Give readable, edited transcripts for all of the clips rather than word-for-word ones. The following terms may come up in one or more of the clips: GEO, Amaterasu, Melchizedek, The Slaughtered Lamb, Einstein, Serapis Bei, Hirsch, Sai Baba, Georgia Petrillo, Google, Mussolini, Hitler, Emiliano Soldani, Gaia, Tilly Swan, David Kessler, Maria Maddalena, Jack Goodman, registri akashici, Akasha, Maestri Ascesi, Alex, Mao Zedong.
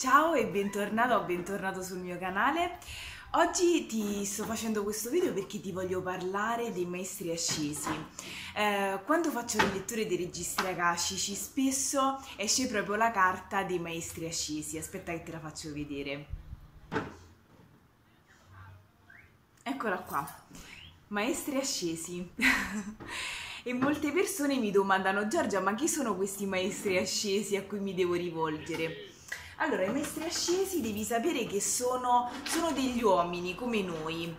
Ciao e bentornato o bentornato sul mio canale. Oggi ti sto facendo questo video perché ti voglio parlare dei maestri ascesi. Quando faccio le letture dei registri akashici spesso esce proprio la carta dei maestri ascesi. Aspetta che te la faccio vedere. Eccola qua, maestri ascesi. E molte persone mi domandano: Giorgia, ma chi sono questi maestri ascesi a cui mi devo rivolgere? Allora, i maestri ascesi devi sapere che sono degli uomini come noi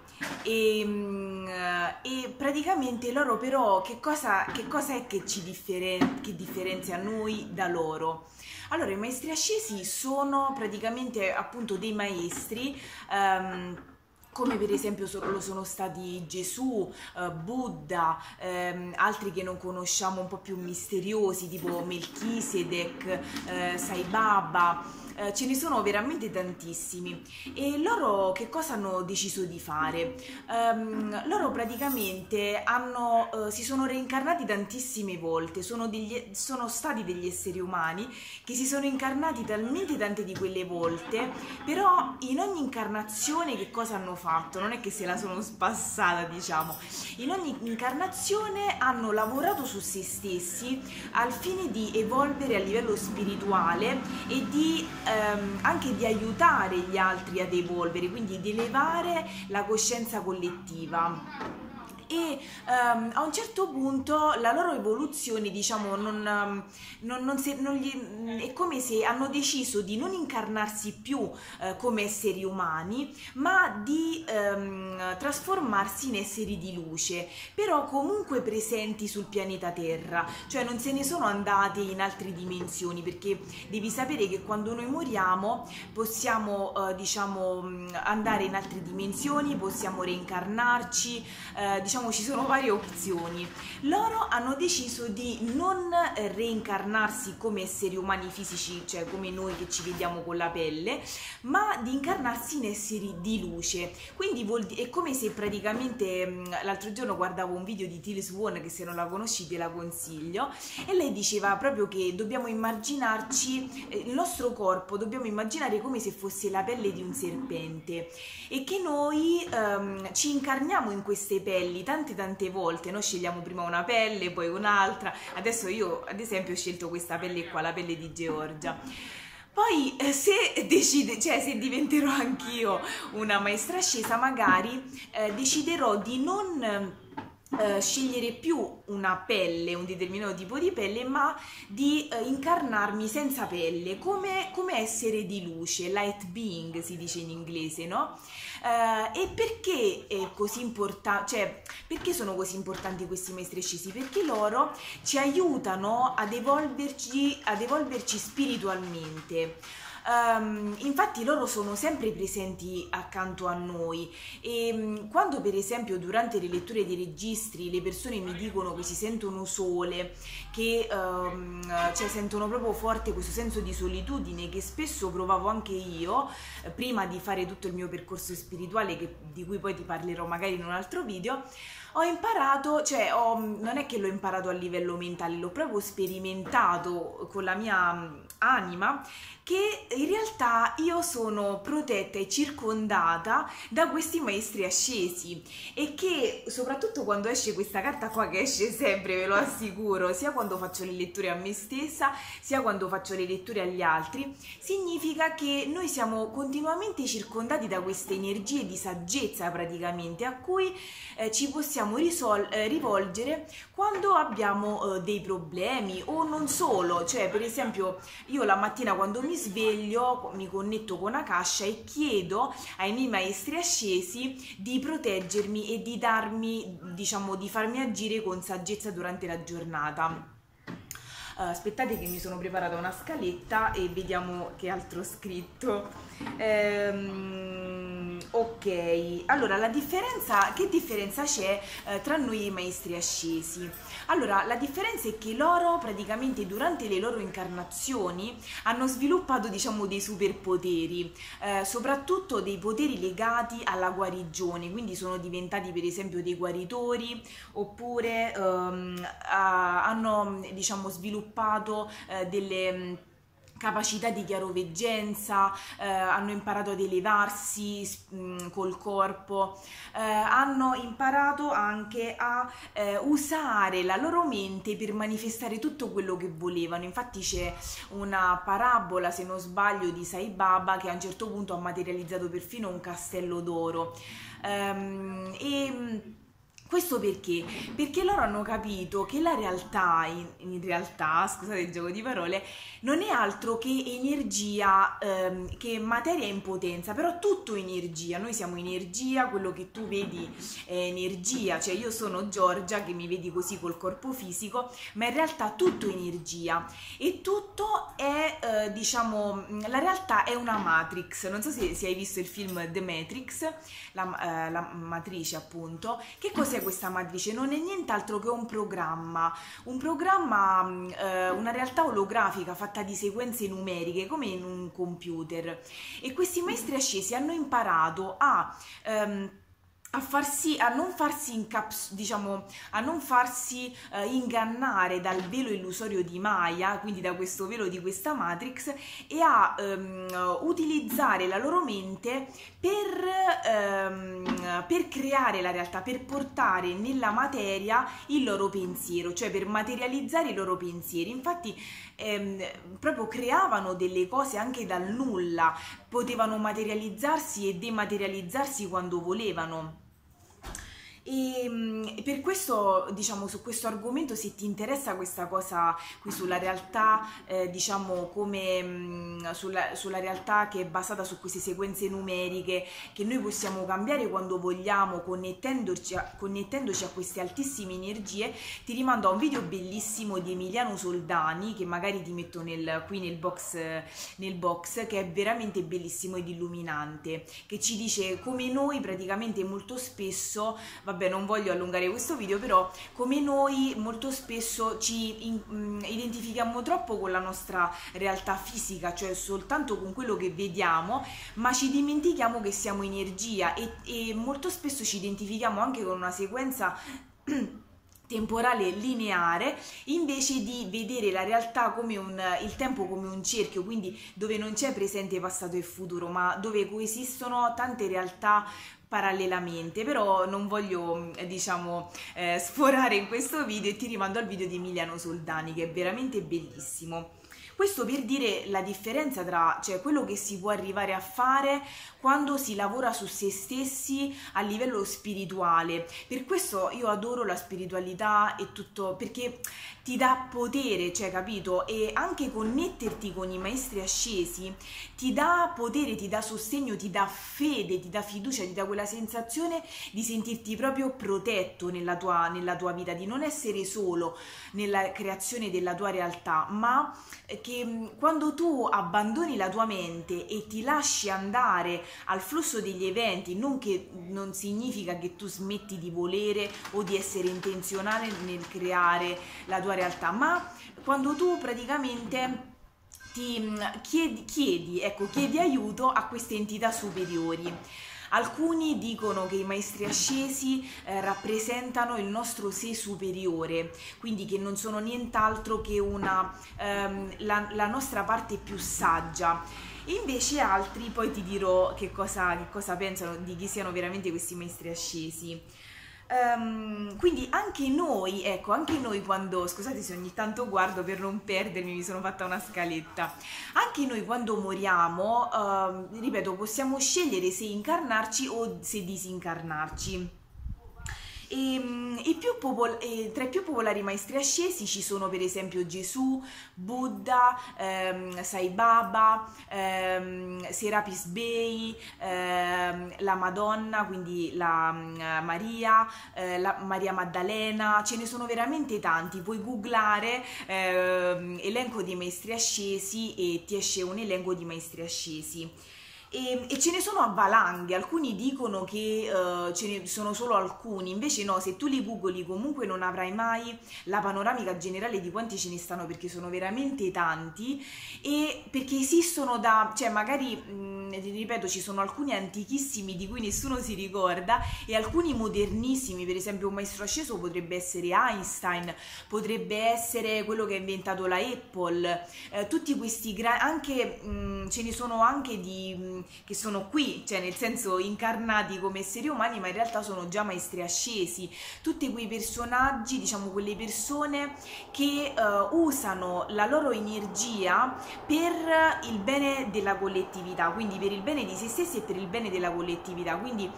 e praticamente loro però che cosa è che differenzia noi da loro? Allora, i maestri ascesi sono praticamente appunto dei maestri come per esempio lo sono stati Gesù, Buddha, altri che non conosciamo un po' più misteriosi tipo Melchizedek, Sai Baba, ce ne sono veramente tantissimi. E loro che cosa hanno deciso di fare? Loro praticamente si sono reincarnati tantissime volte, sono stati degli esseri umani che si sono incarnati talmente tante di quelle volte, però in ogni incarnazione che cosa hanno fatto? Non è che se la sono spassata, diciamo. In ogni incarnazione hanno lavorato su se stessi al fine di evolvere a livello spirituale e di anche di aiutare gli altri ad evolvere, quindi di elevare la coscienza collettiva. E a un certo punto la loro evoluzione, diciamo, è come se hanno deciso di non incarnarsi più come esseri umani, ma di trasformarsi in esseri di luce, però comunque presenti sul pianeta Terra, cioè non se ne sono andati in altre dimensioni, perché devi sapere che quando noi moriamo possiamo diciamo andare in altre dimensioni, possiamo reincarnarci, diciamo ci sono varie opzioni. Loro hanno deciso di non reincarnarsi come esseri umani fisici, cioè come noi che ci vediamo con la pelle, ma di incarnarsi in esseri di luce. Quindi è come se praticamente, l'altro giorno guardavo un video di Tilly Swan, che se non la conosci te la consiglio, e lei diceva proprio che dobbiamo immaginarci il nostro corpo, dobbiamo immaginare come se fosse la pelle di un serpente e che noi ci incarniamo in queste pelli tante volte. Noi scegliamo prima una pelle, poi un'altra. Adesso io ad esempio ho scelto questa pelle qua, la pelle di Georgia. Poi se se diventerò anch'io una maestra ascesa, magari deciderò di non scegliere più una pelle, un determinato tipo di pelle, ma di incarnarmi senza pelle come essere di luce, light being si dice in inglese, no? E perché è così importante, cioè perché sono così importanti questi maestri ascesi? Perché loro ci aiutano ad evolverci spiritualmente. Infatti loro sono sempre presenti accanto a noi e quando per esempio durante le letture dei registri le persone mi dicono che si sentono sole, che cioè, sentono proprio forte questo senso di solitudine che spesso provavo anche io prima di fare tutto il mio percorso spirituale, di cui poi ti parlerò magari in un altro video, ho imparato, cioè non è che l'ho imparato a livello mentale, l'ho proprio sperimentato con la mia anima, che in realtà io sono protetta e circondata da questi maestri ascesi e che soprattutto quando esce questa carta qua, che esce sempre, ve lo assicuro, sia quando faccio le letture a me stessa sia quando faccio le letture agli altri, significa che noi siamo continuamente circondati da queste energie di saggezza praticamente, a cui ci possiamo rivolgere quando abbiamo dei problemi o non solo. Cioè per esempio io la mattina quando mi sveglio mi connetto con Akasha e chiedo ai miei maestri ascesi di proteggermi e di darmi, diciamo, di farmi agire con saggezza durante la giornata. Aspettate che mi sono preparata una scaletta e vediamo che altro ho scritto. Ok, allora che differenza c'è tra noi e i maestri ascesi? Allora, la differenza è che loro praticamente durante le loro incarnazioni hanno sviluppato, diciamo, dei superpoteri, soprattutto dei poteri legati alla guarigione, quindi sono diventati per esempio dei guaritori, oppure hanno, diciamo, sviluppato delle capacità di chiaroveggenza, hanno imparato ad elevarsi col corpo, hanno imparato anche a usare la loro mente per manifestare tutto quello che volevano. Infatti c'è una parabola, se non sbaglio, di Sai Baba, che a un certo punto ha materializzato perfino un castello d'oro. Questo perché? Perché loro hanno capito che la realtà, in realtà, scusate il gioco di parole, non è altro che energia, che materia in potenza, però tutto energia, noi siamo energia, quello che tu vedi è energia, cioè io sono Giorgia che mi vedi così col corpo fisico, ma in realtà tutto è energia e tutto è, diciamo, la realtà è una matrix, non so se hai visto il film The Matrix, la matrice appunto. Che cos'è questa matrice? Non è nient'altro che un programma, una realtà olografica fatta di sequenze numeriche come in un computer, e questi maestri ascesi hanno imparato a non farsi ingannare dal velo illusorio di Maya, quindi da questo velo di questa Matrix, e a utilizzare la loro mente per creare la realtà, per portare nella materia il loro pensiero, cioè per materializzare i loro pensieri. Infatti proprio creavano delle cose anche dal nulla, potevano materializzarsi e dematerializzarsi quando volevano. E per questo, diciamo, su questo argomento, se ti interessa questa cosa qui sulla realtà, diciamo, come sulla realtà che è basata su queste sequenze numeriche che noi possiamo cambiare quando vogliamo, connettendoci a queste altissime energie, ti rimando a un video bellissimo di Emiliano Soldani, che magari ti metto qui nel box, che è veramente bellissimo ed illuminante, che ci dice come noi praticamente molto spesso, vabbè, non voglio allungare questo video, però come noi molto spesso ci identifichiamo troppo con la nostra realtà fisica, cioè soltanto con quello che vediamo, ma ci dimentichiamo che siamo energia e molto spesso ci identifichiamo anche con una sequenza temporale lineare, invece di vedere la realtà come il tempo come un cerchio, quindi dove non c'è presente, passato e futuro, ma dove coesistono tante realtà parallelamente. Però non voglio, diciamo, sforare in questo video, e ti rimando al video di Emiliano Soldani, che è veramente bellissimo. Questo per dire la differenza tra, cioè, quello che si può arrivare a fare quando si lavora su se stessi a livello spirituale. Per questo io adoro la spiritualità e tutto, perché ti dà potere, cioè, capito? E anche connetterti con i maestri ascesi ti dà potere, ti dà sostegno, ti dà fede, ti dà fiducia, ti dà quella sensazione di sentirti proprio protetto nella tua vita, di non essere solo nella creazione della tua realtà, ma che quando tu abbandoni la tua mente e ti lasci andare al flusso degli eventi, non significa che tu smetti di volere o di essere intenzionale nel creare la tua realtà, ma quando tu praticamente ti chiedi aiuto a queste entità superiori. Alcuni dicono che i maestri ascesi rappresentano il nostro sé superiore, quindi che non sono nient'altro che la nostra parte più saggia. Invece altri, poi ti dirò che cosa pensano di chi siano veramente questi maestri ascesi. Quindi anche noi quando, scusate se ogni tanto guardo per non perdermi, mi sono fatta una scaletta, anche noi quando moriamo, ripeto, possiamo scegliere se incarnarci o se disincarnarci. Tra i più popolari maestri ascesi ci sono per esempio Gesù, Buddha, Sai Baba, Serapis Bei, la Madonna, quindi la Maria Maddalena. Ce ne sono veramente tanti, puoi googlare elenco di maestri ascesi e ti esce un elenco di maestri ascesi. E ce ne sono a valanghe, alcuni dicono che ce ne sono solo alcuni, invece no, se tu li googli comunque non avrai mai la panoramica generale di quanti ce ne stanno, perché sono veramente tanti e perché esistono da, cioè magari, ripeto, ci sono alcuni antichissimi di cui nessuno si ricorda e alcuni modernissimi, per esempio un maestro asceso potrebbe essere Einstein, potrebbe essere quello che ha inventato la Apple, tutti questi anche ce ne sono anche di che sono qui, cioè nel senso incarnati come esseri umani, ma in realtà sono già maestri ascesi, tutti quei personaggi, diciamo quelle persone che usano la loro energia per il bene della collettività, quindi per il bene di se stessi e per il bene della collettività, quindi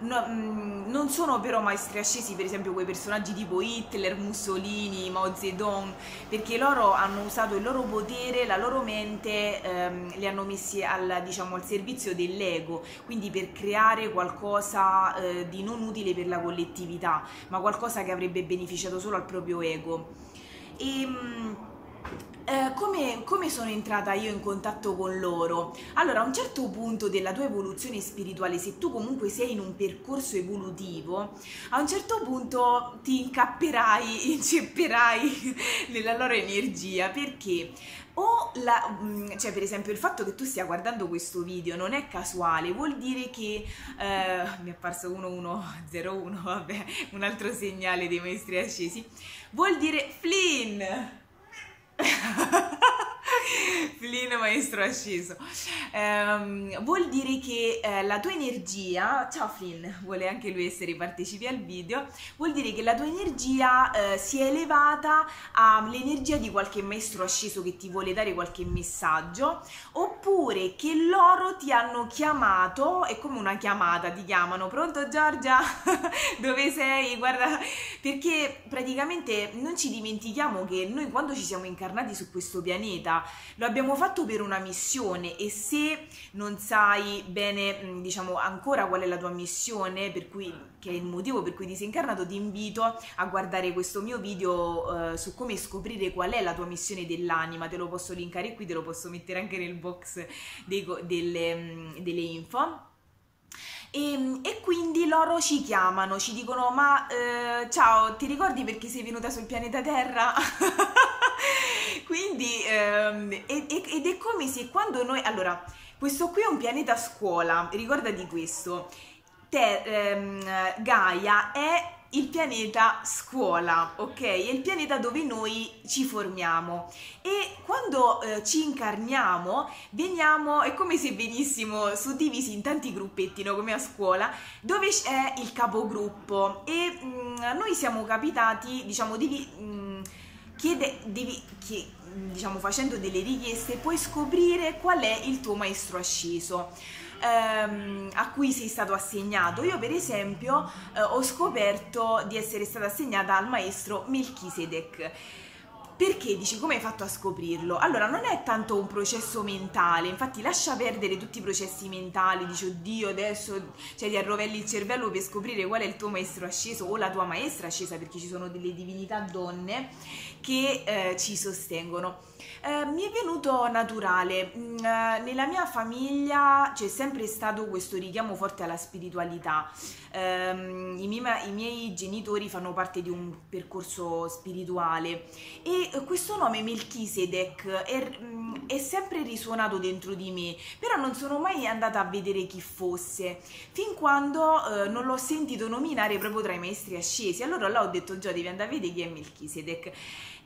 no, non sono però maestri ascesi per esempio quei personaggi tipo Hitler, Mussolini, Mao Zedong, perché loro hanno usato il loro potere, la loro mente, li hanno messi al, diciamo, al servizio dell'ego, quindi per creare qualcosa di non utile per la collettività, ma qualcosa che avrebbe beneficiato solo al proprio ego. E, come sono entrata io in contatto con loro? Allora, a un certo punto della tua evoluzione spirituale, se tu comunque sei in un percorso evolutivo, a un certo punto ti incapperai, incepperai nella loro energia, perché cioè per esempio il fatto che tu stia guardando questo video non è casuale, vuol dire che mi è apparso 1101, vabbè, un altro segnale dei maestri ascesi, vuol dire Flynn Flynn maestro asceso, vuol dire che la tua energia, ciao Flynn, vuole anche lui essere partecipi al video, vuol dire che la tua energia si è elevata all'energia di qualche maestro asceso che ti vuole dare qualche messaggio, oppure che loro ti hanno chiamato, è come una chiamata, ti chiamano, pronto Giorgia? Dove sei? Guarda, perché praticamente non ci dimentichiamo che noi quando ci siamo incarnati su questo pianeta lo abbiamo fatto per una missione, e se non sai bene, diciamo, ancora qual è la tua missione, per cui, che è il motivo per cui ti sei incarnato, ti invito a guardare questo mio video su come scoprire qual è la tua missione dell'anima, te lo posso linkare qui, te lo posso mettere anche nel box delle info. E quindi loro ci chiamano, ci dicono ma ciao, ti ricordi perché sei venuta sul pianeta Terra? Quindi ed è come se quando noi, allora, questo qui è un pianeta scuola, ricordati questo, Gaia è il pianeta scuola, ok? È il pianeta dove noi ci formiamo, e quando ci incarniamo veniamo, è come se venissimo suddivisi in tanti gruppetti, no? Come a scuola, dove c'è il capogruppo, e noi siamo capitati, diciamo, facendo delle richieste puoi scoprire qual è il tuo maestro asceso a cui sei stato assegnato. Io per esempio ho scoperto di essere stata assegnata al maestro Melchizedek. Perché? Dici, come hai fatto a scoprirlo? Allora, non è tanto un processo mentale, infatti lascia perdere tutti i processi mentali, dici oddio adesso, cioè ti arrovelli il cervello per scoprire qual è il tuo maestro asceso o la tua maestra ascesa, perché ci sono delle divinità donne che ci sostengono. Mi è venuto naturale, nella mia famiglia c'è sempre stato questo richiamo forte alla spiritualità, i miei genitori fanno parte di un percorso spirituale e questo nome Melchizedek è sempre risuonato dentro di me, però non sono mai andata a vedere chi fosse, fin quando non l'ho sentito nominare proprio tra i maestri ascesi, allora là ho detto già devi andare a vedere chi è Melchizedek.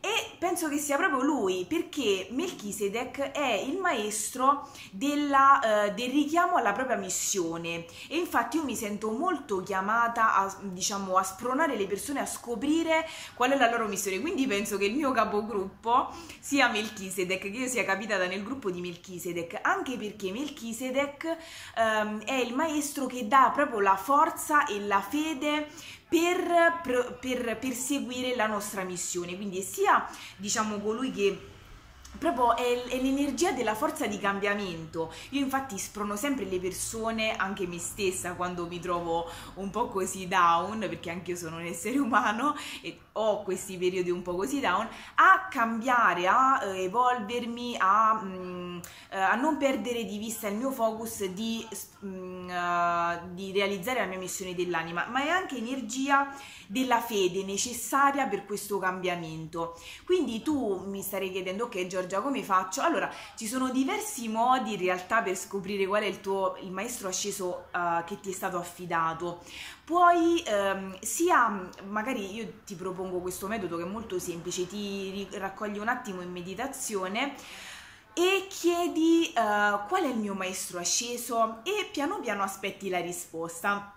E penso che sia proprio lui, perché Melchizedek è il maestro del richiamo alla propria missione, e infatti io mi sento molto chiamata a spronare le persone a scoprire qual è la loro missione, quindi penso che il mio capogruppo sia Melchizedek, che io sia capitata nel gruppo di Melchizedek, anche perché Melchizedek è il maestro che dà proprio la forza e la fede per perseguire la nostra missione, quindi è sia, diciamo, colui che proprio è l'energia della forza di cambiamento. Io infatti sprono sempre le persone, anche me stessa quando mi trovo un po' così down, perché anche io sono un essere umano e ho questi periodi un po' così down, a cambiare, a evolvermi, a non perdere di vista il mio focus di realizzare la mia missione dell'anima, ma è anche energia della fede necessaria per questo cambiamento. Quindi tu mi starei chiedendo: ok Giorgia, come faccio? Allora, ci sono diversi modi in realtà per scoprire qual è il maestro asceso che ti è stato affidato. Puoi sia, magari io ti propongo questo metodo che è molto semplice, ti raccogli un attimo in meditazione e chiedi qual è il mio maestro asceso, e piano piano aspetti la risposta.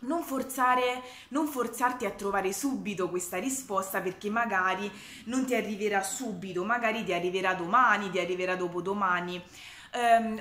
Non forzarti a trovare subito questa risposta, perché magari non ti arriverà subito, magari ti arriverà domani, ti arriverà dopodomani.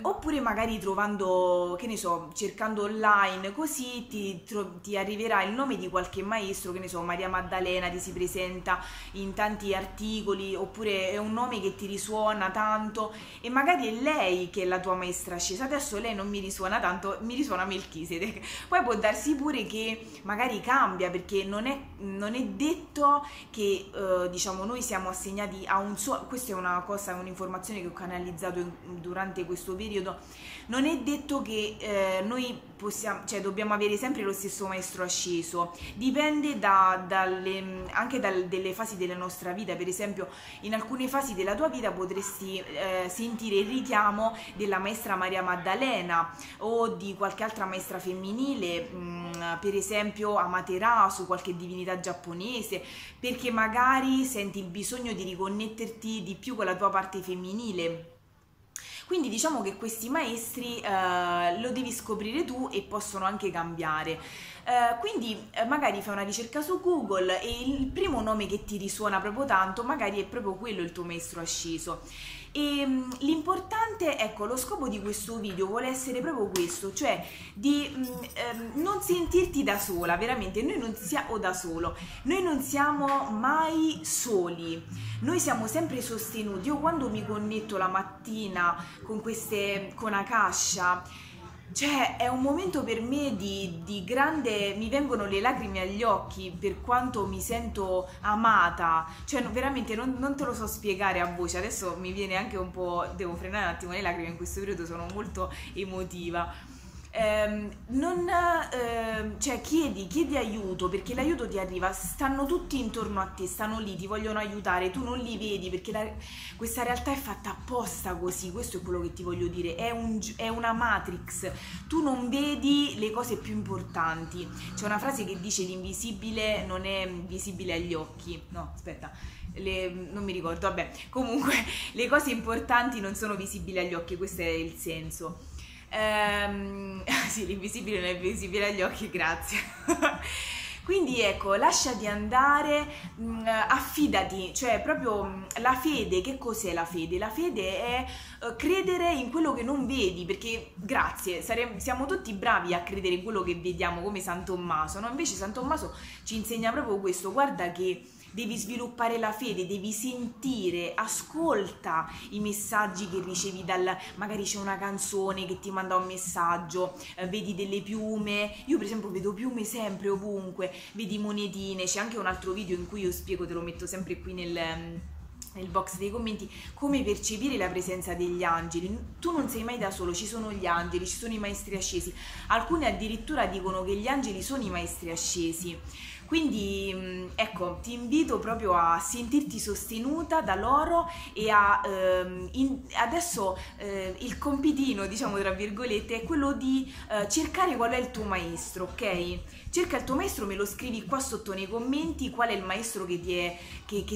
Oppure magari trovando, che ne so, cercando online, così ti arriverà il nome di qualche maestro, che ne so, Maria Maddalena ti si presenta in tanti articoli, oppure è un nome che ti risuona tanto e magari è lei che è la tua maestra ascesa. Adesso lei non mi risuona tanto, mi risuona Melchizedek. Poi può darsi pure che magari cambia, perché non è detto che diciamo noi siamo assegnati a un solo. Questa è una cosa, un'informazione che ho canalizzato durante questo periodo. Non è detto che noi possiamo, cioè dobbiamo avere sempre lo stesso maestro asceso, dipende anche dalle fasi della nostra vita. Per esempio, in alcune fasi della tua vita potresti sentire il richiamo della maestra Maria Maddalena o di qualche altra maestra femminile, per esempio Amaterasu, qualche divinità giapponese, perché magari senti il bisogno di riconnetterti di più con la tua parte femminile. Quindi diciamo che questi maestri lo devi scoprire tu, e possono anche cambiare. Quindi magari fai una ricerca su Google e il primo nome che ti risuona proprio tanto, magari è proprio quello il tuo maestro asceso. E l'importante, ecco, lo scopo di questo video vuole essere proprio questo, cioè di non sentirti da sola. Veramente noi non siamo da solo, noi non siamo mai soli, noi siamo sempre sostenuti. Io quando mi connetto la mattina con Akasha, cioè è un momento per me di grande, mi vengono le lacrime agli occhi per quanto mi sento amata, cioè veramente non te lo so spiegare a voce. Adesso mi viene anche un po', devo frenare un attimo le lacrime, in questo periodo sono molto emotiva. Cioè chiedi aiuto, perché l'aiuto ti arriva, stanno tutti intorno a te, stanno lì, ti vogliono aiutare, tu non li vedi perché questa realtà è fatta apposta così. Questo è quello che ti voglio dire, è una matrix, tu non vedi le cose più importanti. C'è una frase che dice: l'invisibile non è visibile agli occhi, no aspetta, non mi ricordo, vabbè, comunque le cose importanti non sono visibili agli occhi, questo è il senso. Sì, l'invisibile non è visibile agli occhi, grazie. Quindi ecco, lasciati andare, affidati, cioè proprio la fede. Che cos'è la fede? La fede è credere in quello che non vedi, perché grazie, siamo tutti bravi a credere in quello che vediamo, come San Tommaso, no? Invece San Tommaso ci insegna proprio questo: guarda che devi sviluppare la fede, devi sentire, ascolta i messaggi che ricevi magari c'è una canzone che ti manda un messaggio, vedi delle piume. Io per esempio vedo piume sempre, ovunque, vedi monetine. C'è anche un altro video in cui io spiego, te lo metto sempre qui nel box dei commenti, come percepire la presenza degli angeli. Tu non sei mai da solo, ci sono gli angeli, ci sono i maestri ascesi. Alcuni addirittura dicono che gli angeli sono i maestri ascesi. Quindi ecco, ti invito proprio a sentirti sostenuta da loro, e adesso il compitino, diciamo tra virgolette, è quello di cercare qual è il tuo maestro, ok? Cerca il tuo maestro, me lo scrivi qua sotto nei commenti, qual è il maestro che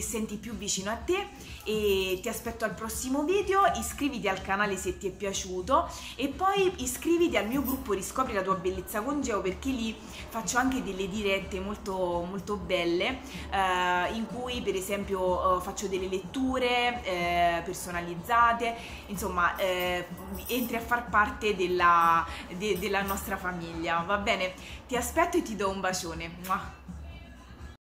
senti più vicino a te, e ti aspetto al prossimo video. Iscriviti al canale se ti è piaciuto, e poi iscriviti al mio gruppo Riscopri la tua bellezza con Geo, perché lì faccio anche delle dirette molto molto belle, in cui per esempio faccio delle letture personalizzate, insomma entri a far parte della nostra famiglia, va bene? Ti aspetto e ti do un bacione.